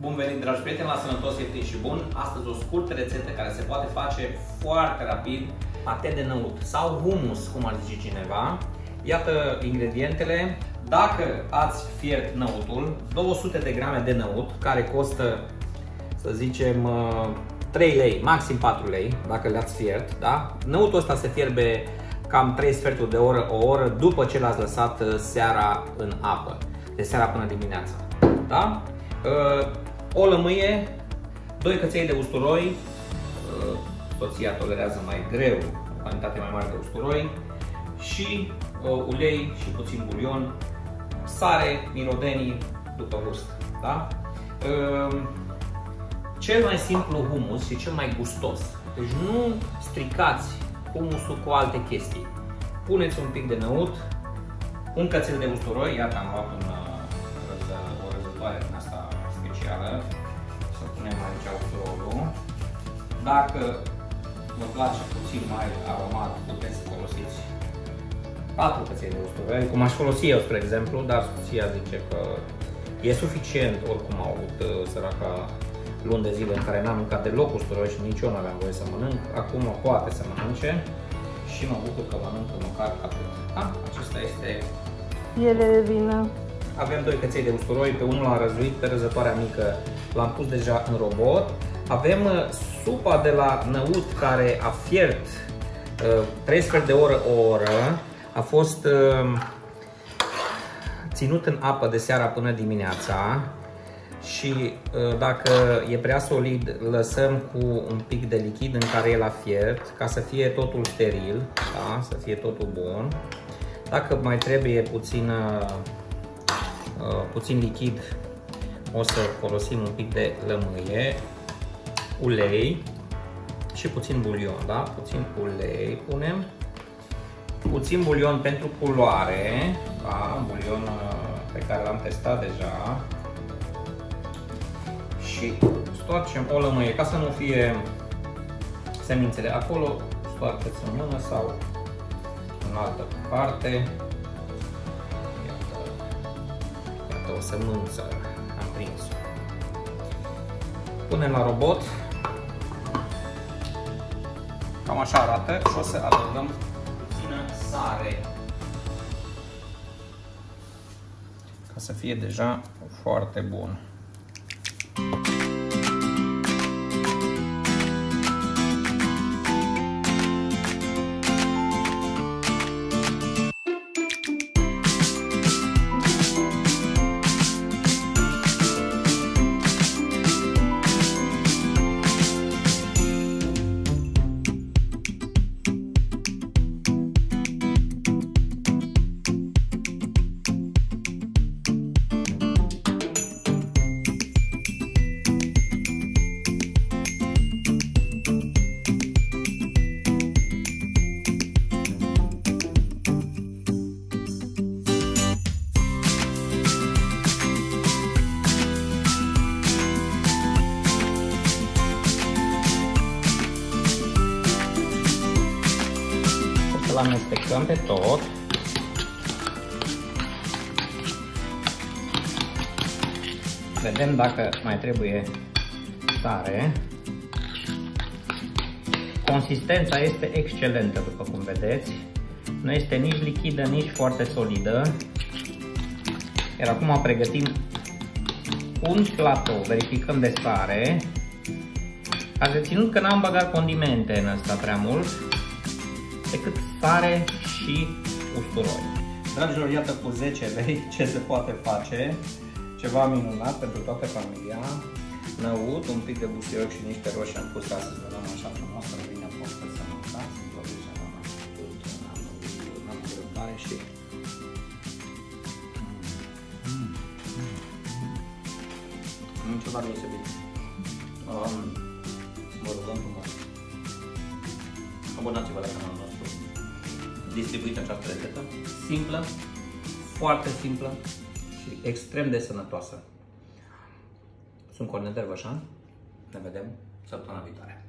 Bun venit, dragi prieteni, la Sănătos, Ieftin și Bun. Astăzi o scurtă rețetă care se poate face foarte rapid. Pate de năut sau hummus, cum ar zice cineva. Iată ingredientele. Dacă ați fiert năutul, 200 de grame de năut, care costă, să zicem, 3 lei, maxim 4 lei, dacă le-ați fiert, da? Năutul ăsta se fierbe cam 3/4 de oră, o oră, după ce l-ați lăsat seara în apă, de seara până dimineața, da? O lămâie, 2 căței de usturoi, soția tolerează mai greu o cantitate mai mare de usturoi, și ulei și puțin bulion, sare, mirodenii după gust, da? Cel mai simplu hummus și cel mai gustos, deci nu stricați hummusul cu alte chestii. Puneți un pic de năut, un cățel de usturoi, iată am luat o răzătoare din asta specială, să punem aici usturoiul. Dacă vă place puțin mai aromat, puteți să folosiți 4 căței de usturoi, cum aș folosi eu, spre exemplu, dar soția zice că e suficient, oricum au avut săraca luni de zile în care n-am mâncat deloc usturoi și nici eu n-aveam voie să mănânc. Acum poate să mănânce și mă bucur că mănâncă măcar atât. Da? Acesta este piele de vină. Avem 2 căței de usturoi, pe unul l-am răzuit, pe răzătoarea mică l-am pus deja în robot. Avem supa de la năut care a fiert 3/4 de oră, o oră. A fost ținut în apă de seara până dimineața. Și dacă e prea solid, lăsăm cu un pic de lichid în care el a fiert, ca să fie totul steril, da? Să fie totul bun. Dacă mai trebuie puțin lichid, o să folosim un pic de lămâie, ulei și puțin bulion, da? Puțin ulei punem, puțin bulion pentru culoare, da? Bulion pe care l-am testat deja. Și stoarcem o lămâie, ca să nu fie semințele acolo, stoarceți în mână sau în altă parte. Iată o sămânță, am prins-o. Punem la robot, cam așa arată, și o să adăugăm puțină sare, ca să fie deja foarte bun. Amestecăm pe tot. Vedem dacă mai trebuie sare. Consistența este excelentă, după cum vedeți. Nu este nici lichidă, nici foarte solidă. Iar acum pregătim un platou, verificăm de sare. Ați reținut că n-am băgat condimente în asta prea mult, decât sare și usturoi. Dragilor, iată cu 10 lei ce se poate face. Ceva minunat pentru toată familia. Năut, un pic de busuioc și niște roșii am pus astăzi, vă dăm așa frumos, să vină postă să mâncați. Vă deja n-am făcut, n-am răbdare și... Nu ceva deosebit. Vă rugăm frumos. Abonați-vă la canalul nostru. Distribuiți această rețetă simplă, foarte simplă și extrem de sănătoasă. Sunt Cornel Darvasan. Ne vedem săptămâna viitoare.